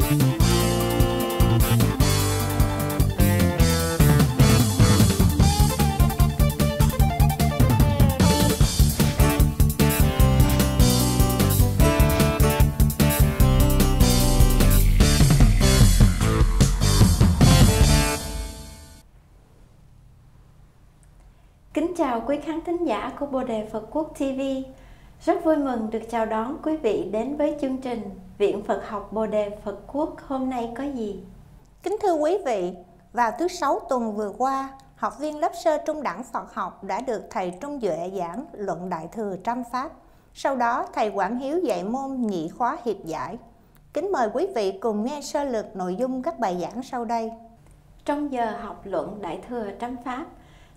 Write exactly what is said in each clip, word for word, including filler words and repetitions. Kính chào quý khán thính giả của Bồ Đề Phật Quốc ti vi. Rất vui mừng được chào đón quý vị đến với chương trình Viện Phật Học Bồ Đề Phật Quốc Hôm Nay Có Gì. Kính thưa quý vị, vào thứ sáu tuần vừa qua, học viên lớp sơ trung đẳng Phật học đã được Thầy Trung Duệ giảng luận Đại Thừa Trăm Pháp. Sau đó, Thầy Quảng Hiếu dạy môn nhị khóa hiệp giải. Kính mời quý vị cùng nghe sơ lược nội dung các bài giảng sau đây. Trong giờ học luận Đại Thừa Trăm Pháp,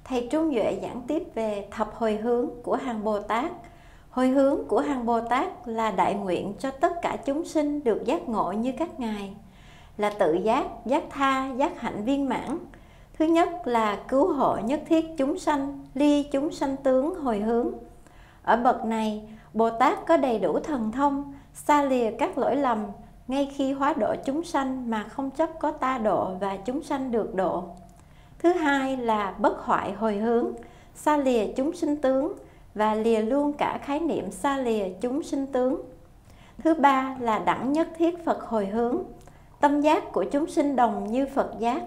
Thầy Trung Duệ giảng tiếp về thập hồi hướng của hàng Bồ Tát. Hồi hướng của hàng Bồ Tát là đại nguyện cho tất cả chúng sinh được giác ngộ như các ngài, là tự giác, giác tha, giác hạnh viên mãn. Thứ nhất là cứu hộ nhất thiết chúng sanh, ly chúng sanh tướng hồi hướng. Ở bậc này, Bồ Tát có đầy đủ thần thông, xa lìa các lỗi lầm, ngay khi hóa độ chúng sanh mà không chấp có ta độ và chúng sanh được độ. Thứ hai là bất hoại hồi hướng, xa lìa chúng sinh tướng và lìa luôn cả khái niệm xa lìa chúng sinh tướng. Thứ ba là đẳng nhất thiết Phật hồi hướng, tâm giác của chúng sinh đồng như Phật giác.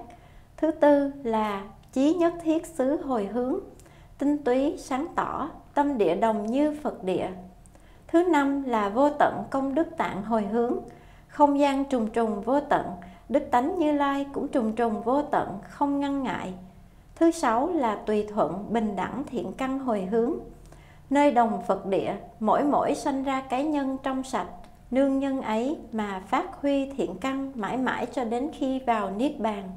Thứ tư là chí nhất thiết xứ hồi hướng, tinh túy sáng tỏ, tâm địa đồng như Phật địa. Thứ năm là vô tận công đức tạng hồi hướng, không gian trùng trùng vô tận, đức tánh Như Lai cũng trùng trùng vô tận, không ngăn ngại. Thứ sáu là tùy thuận bình đẳng thiện căn hồi hướng, nơi đồng Phật địa, mỗi mỗi sanh ra cái nhân trong sạch, nương nhân ấy mà phát huy thiện căn mãi mãi cho đến khi vào Niết Bàn.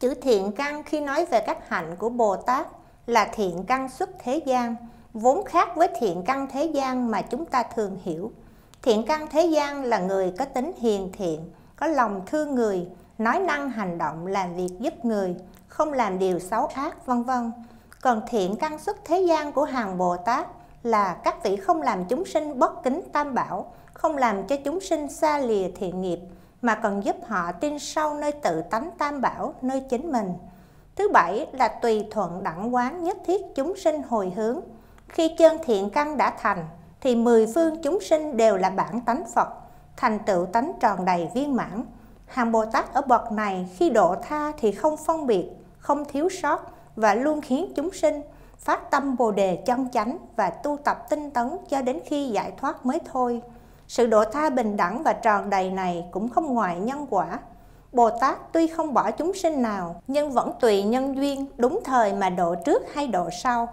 Chữ thiện căn khi nói về các hạnh của Bồ Tát là thiện căn xuất thế gian, vốn khác với thiện căn thế gian mà chúng ta thường hiểu. Thiện căn thế gian là người có tính hiền thiện, có lòng thương người, nói năng hành động làm việc giúp người, không làm điều xấu ác, vân vân. Còn thiện căn xuất thế gian của hàng Bồ Tát là các vị không làm chúng sinh bất kính tam bảo, không làm cho chúng sinh xa lìa thiện nghiệp, mà còn giúp họ tin sâu nơi tự tánh tam bảo, nơi chính mình. Thứ bảy là tùy thuận đẳng quán nhất thiết chúng sinh hồi hướng. Khi chân thiện căn đã thành, thì mười phương chúng sinh đều là bản tánh Phật, thành tựu tánh tròn đầy viên mãn. Hàng Bồ Tát ở bậc này khi độ tha thì không phân biệt, không thiếu sót và luôn khiến chúng sinh phát tâm Bồ Đề chân chánh và tu tập tinh tấn cho đến khi giải thoát mới thôi. Sự độ tha bình đẳng và tròn đầy này cũng không ngoại nhân quả. Bồ Tát tuy không bỏ chúng sinh nào nhưng vẫn tùy nhân duyên đúng thời mà độ trước hay độ sau.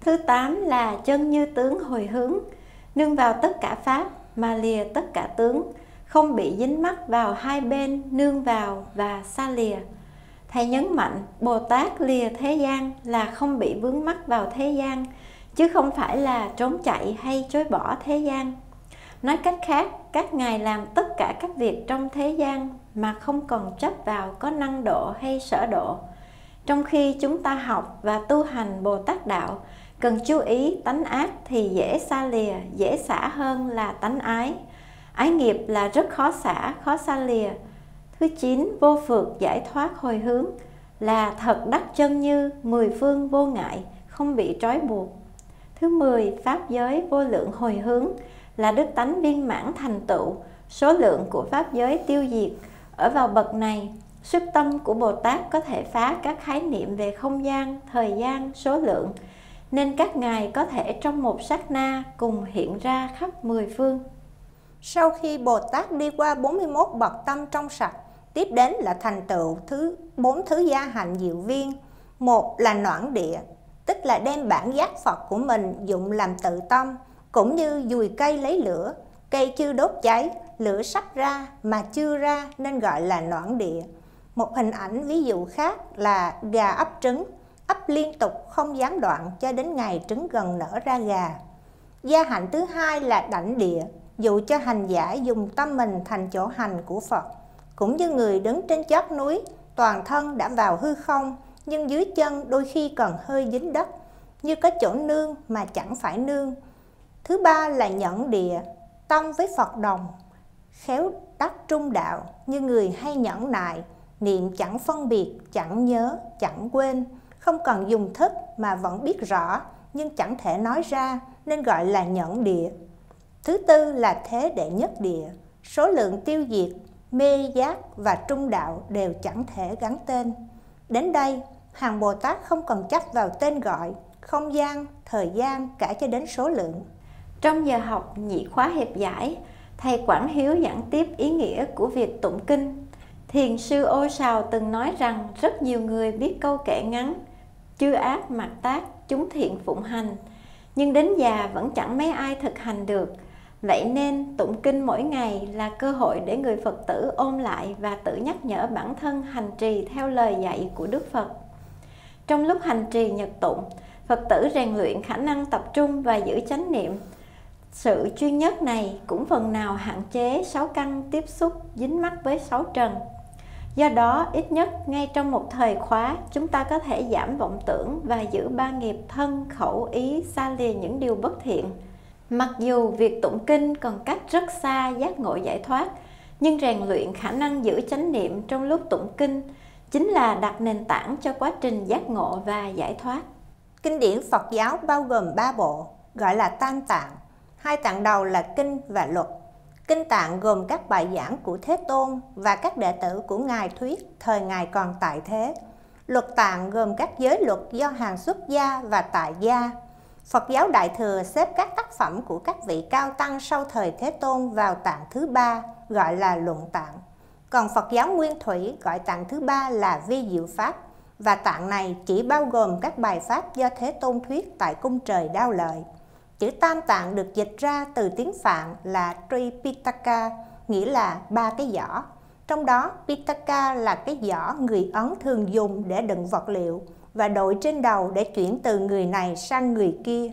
Thứ tám là chân như tướng hồi hướng, nương vào tất cả pháp mà lìa tất cả tướng, không bị dính mắc vào hai bên, nương vào và xa lìa. Thầy nhấn mạnh Bồ Tát lìa thế gian là không bị vướng mắc vào thế gian, chứ không phải là trốn chạy hay chối bỏ thế gian. Nói cách khác, các ngài làm tất cả các việc trong thế gian mà không còn chấp vào có năng độ hay sở độ. Trong khi chúng ta học và tu hành Bồ Tát đạo, cần chú ý tánh ác thì dễ xa lìa, dễ xả hơn là tánh ái. Ái nghiệp là rất khó xả, khó xa lìa. Thứ chín, vô phược giải thoát hồi hướng là thật đắc chân như, mười phương vô ngại, không bị trói buộc. Thứ mười, pháp giới vô lượng hồi hướng là đức tánh viên mãn thành tựu, số lượng của pháp giới tiêu diệt. Ở vào bậc này, sức tâm của Bồ Tát có thể phá các khái niệm về không gian, thời gian, số lượng, nên các ngài có thể trong một sát na cùng hiện ra khắp mười phương. Sau khi Bồ Tát đi qua bốn mươi mốt bậc tâm trong sạch, tiếp đến là thành tựu thứ bốn thứ gia hạnh diệu viên. Một là noãn địa, tức là đem bản giác Phật của mình dụng làm tự tâm, cũng như dùi cây lấy lửa, cây chưa đốt cháy, lửa sắp ra mà chưa ra nên gọi là noãn địa. Một hình ảnh ví dụ khác là gà ấp trứng, ấp liên tục không gián đoạn cho đến ngày trứng gần nở ra gà. Gia hạnh thứ hai là đảnh địa, dụ cho hành giả dùng tâm mình thành chỗ hành của Phật, cũng như người đứng trên chót núi, toàn thân đã vào hư không, nhưng dưới chân đôi khi còn hơi dính đất, như có chỗ nương mà chẳng phải nương. Thứ ba là nhẫn địa, tâm với Phật đồng, khéo đắc trung đạo, như người hay nhẫn nại, niệm chẳng phân biệt, chẳng nhớ, chẳng quên, không cần dùng thức mà vẫn biết rõ, nhưng chẳng thể nói ra, nên gọi là nhẫn địa. Thứ tư là thế đệ nhất địa, số lượng tiêu diệt, mê giác và trung đạo đều chẳng thể gắn tên. Đến đây, hàng Bồ Tát không còn chấp vào tên gọi, không gian, thời gian, cả cho đến số lượng. Trong giờ học nhị khóa hẹp giải, Thầy Quảng Hiếu giảng tiếp ý nghĩa của việc tụng kinh. Thiền sư Ô Sào từng nói rằng rất nhiều người biết câu kệ ngắn, chư ác mặc tác, chúng thiện phụng hành, nhưng đến già vẫn chẳng mấy ai thực hành được. Vậy nên tụng kinh mỗi ngày là cơ hội để người Phật tử ôn lại và tự nhắc nhở bản thân hành trì theo lời dạy của Đức Phật. Trong lúc hành trì nhật tụng, Phật tử rèn luyện khả năng tập trung và giữ chánh niệm. Sự chuyên nhất này cũng phần nào hạn chế sáu căn tiếp xúc dính mắc với sáu trần. Do đó, ít nhất ngay trong một thời khóa, chúng ta có thể giảm vọng tưởng và giữ ba nghiệp thân, khẩu, ý xa lìa những điều bất thiện. Mặc dù việc tụng kinh còn cách rất xa giác ngộ giải thoát, nhưng rèn luyện khả năng giữ chánh niệm trong lúc tụng kinh chính là đặt nền tảng cho quá trình giác ngộ và giải thoát. Kinh điển Phật giáo bao gồm ba bộ, gọi là tam tạng. Hai tạng đầu là kinh và luật. Kinh tạng gồm các bài giảng của Thế Tôn và các đệ tử của Ngài thuyết thời Ngài còn tại thế. Luật tạng gồm các giới luật do hàng xuất gia và tại gia. Phật giáo Đại Thừa xếp các tác phẩm của các vị cao tăng sau thời Thế Tôn vào tạng thứ ba, gọi là luận tạng. Còn Phật giáo Nguyên Thủy gọi tạng thứ ba là vi diệu pháp, và tạng này chỉ bao gồm các bài pháp do Thế Tôn thuyết tại cung trời Đao Lợi. Chữ tam tạng được dịch ra từ tiếng Phạn là Tripitaka, nghĩa là ba cái giỏ. Trong đó, Pitaka là cái giỏ người Ấn thường dùng để đựng vật liệu và đội trên đầu để chuyển từ người này sang người kia.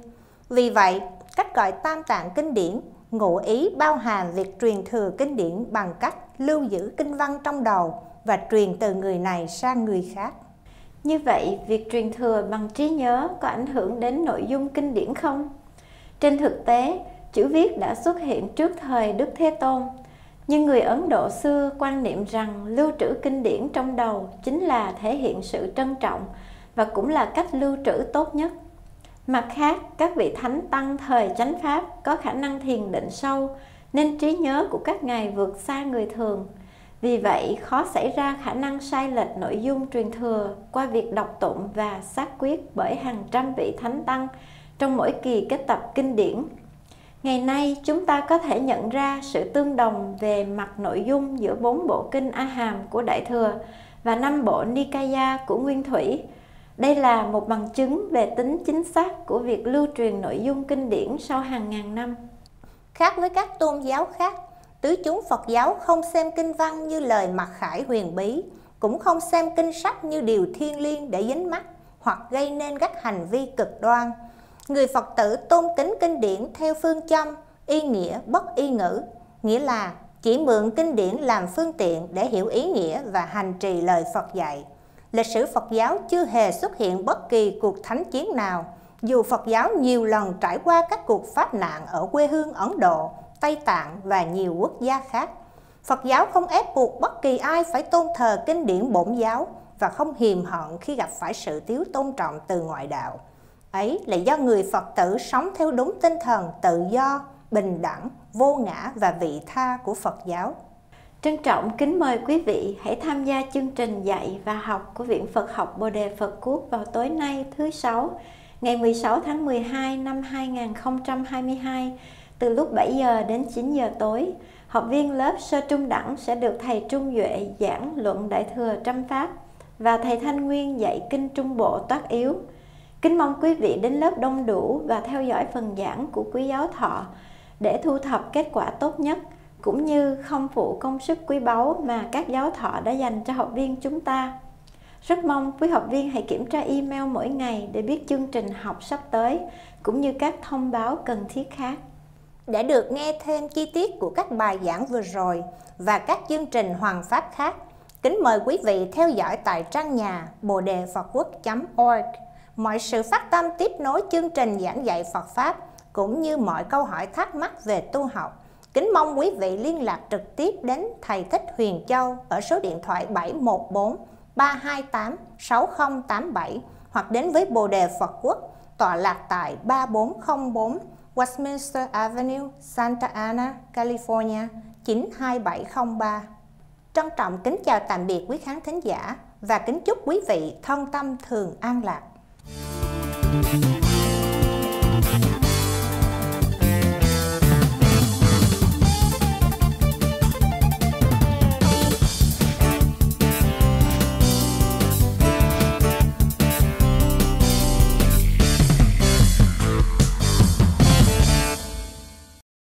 Vì vậy, cách gọi tam tạng kinh điển, ngụ ý bao hàm việc truyền thừa kinh điển bằng cách lưu giữ kinh văn trong đầu và truyền từ người này sang người khác. Như vậy, việc truyền thừa bằng trí nhớ có ảnh hưởng đến nội dung kinh điển không? Trên thực tế, chữ viết đã xuất hiện trước thời Đức Thế Tôn, nhưng người Ấn Độ xưa quan niệm rằng lưu trữ kinh điển trong đầu chính là thể hiện sự trân trọng và cũng là cách lưu trữ tốt nhất. Mặt khác, các vị thánh tăng thời chánh pháp có khả năng thiền định sâu, nên trí nhớ của các ngài vượt xa người thường. Vì vậy, khó xảy ra khả năng sai lệch nội dung truyền thừa qua việc đọc tụng và xác quyết bởi hàng trăm vị thánh tăng trong mỗi kỳ kết tập kinh điển. Ngày nay, chúng ta có thể nhận ra sự tương đồng về mặt nội dung giữa bốn bộ kinh A Hàm của Đại Thừa và năm bộ Nikaya của Nguyên Thủy. Đây là một bằng chứng về tính chính xác của việc lưu truyền nội dung kinh điển sau hàng ngàn năm. Khác với các tôn giáo khác, tứ chúng Phật giáo không xem kinh văn như lời mặc khải huyền bí, cũng không xem kinh sách như điều thiêng liêng để dính mắc hoặc gây nên các hành vi cực đoan. Người Phật tử tôn kính kinh điển theo phương châm y nghĩa bất y ngữ, nghĩa là chỉ mượn kinh điển làm phương tiện để hiểu ý nghĩa và hành trì lời Phật dạy. Lịch sử Phật giáo chưa hề xuất hiện bất kỳ cuộc thánh chiến nào, dù Phật giáo nhiều lần trải qua các cuộc phát nạn ở quê hương Ấn Độ, Tây Tạng và nhiều quốc gia khác. Phật giáo không ép buộc bất kỳ ai phải tôn thờ kinh điển bổn giáo và không hiềm hận khi gặp phải sự thiếu tôn trọng từ ngoại đạo. Ấy là do người Phật tử sống theo đúng tinh thần tự do, bình đẳng, vô ngã và vị tha của Phật giáo. Trân trọng kính mời quý vị hãy tham gia chương trình dạy và học của Viện Phật Học Bồ Đề Phật Quốc vào tối nay thứ Sáu, ngày mười sáu tháng mười hai năm hai nghìn không trăm hai mươi hai, từ lúc bảy giờ đến chín giờ tối. Học viên lớp sơ trung đẳng sẽ được Thầy Trung Duệ giảng luận Đại Thừa Trăm Pháp và Thầy Thanh Nguyên dạy Kinh Trung Bộ Toát Yếu. Kính mong quý vị đến lớp đông đủ và theo dõi phần giảng của Quý Giáo Thọ để thu thập kết quả tốt nhất, cũng như không phụ công sức quý báu mà các giáo thọ đã dành cho học viên chúng ta. Rất mong quý học viên hãy kiểm tra email mỗi ngày để biết chương trình học sắp tới, cũng như các thông báo cần thiết khác. Để được nghe thêm chi tiết của các bài giảng vừa rồi và các chương trình hoàn pháp khác, kính mời quý vị theo dõi tại trang nhà bồ đề phật quốc chấm org. Mọi sự phát tâm tiếp nối chương trình giảng dạy Phật Pháp, cũng như mọi câu hỏi thắc mắc về tu học, Kính mong quý vị liên lạc trực tiếp đến Thầy Thích Huyền Châu ở số điện thoại bảy một bốn ba hai tám sáu không tám bảy hoặc đến với Bồ Đề Phật Quốc tọa lạc tại ba bốn không bốn Westminster Avenue, Santa Ana, California chín hai bảy không ba. Trân trọng kính chào tạm biệt quý khán thính giả và kính chúc quý vị thân tâm thường an lạc.